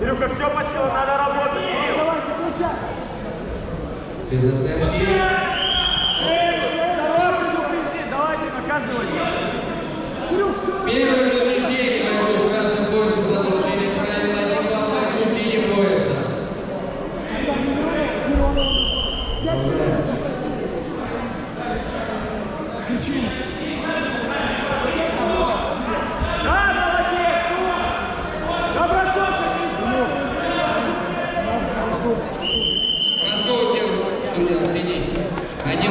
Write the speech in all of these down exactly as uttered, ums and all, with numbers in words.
Илюха, все по силам, надо работать. Давай, заключай. Без оценки. Давай, пришел впереди, давайте, наказывай. Первое повреждение бойцу с красным поясом за нарушение правил один балл бойцу синим поясом. Включи. Один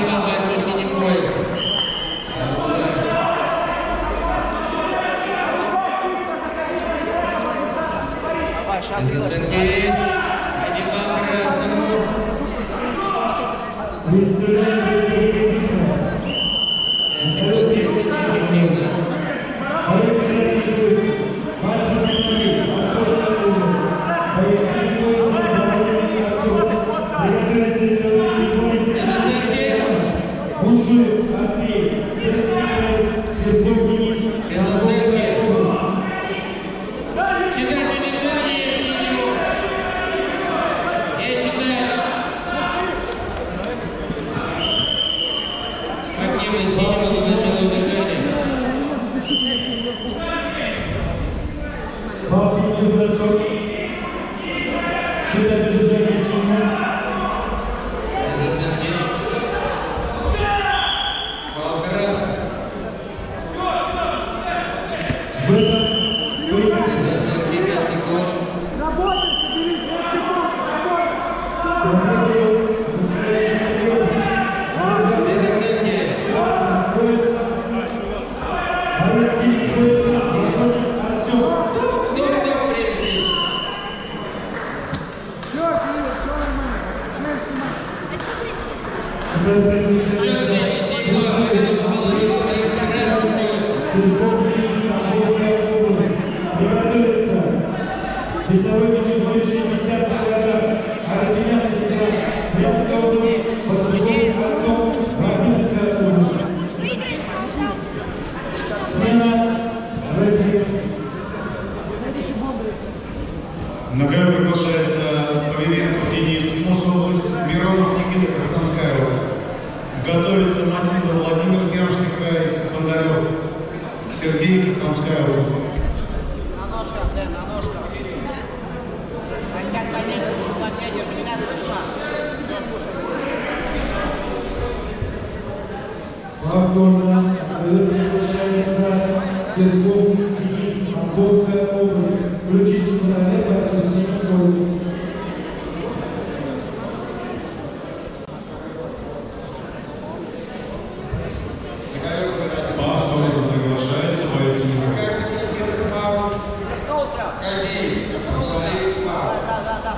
балл бойцу синим поясом. Без оценки. Один балл красному. пять секунд есть эффективно.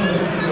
Thank you.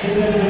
Thank you.